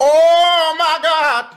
Oh my God!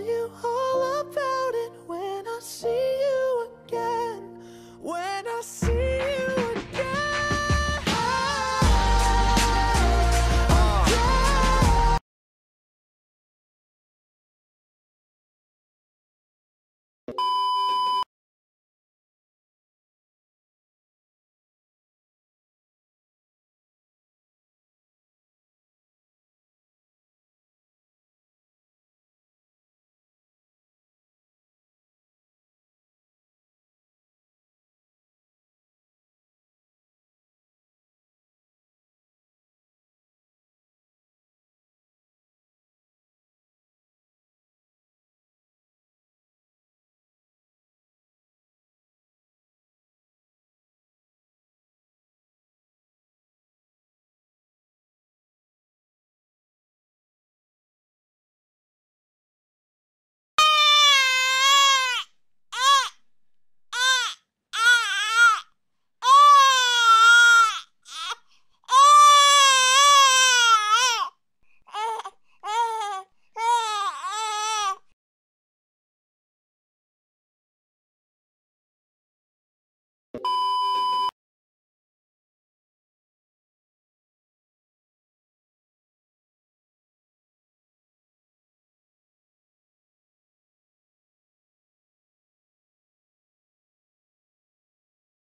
you all about it.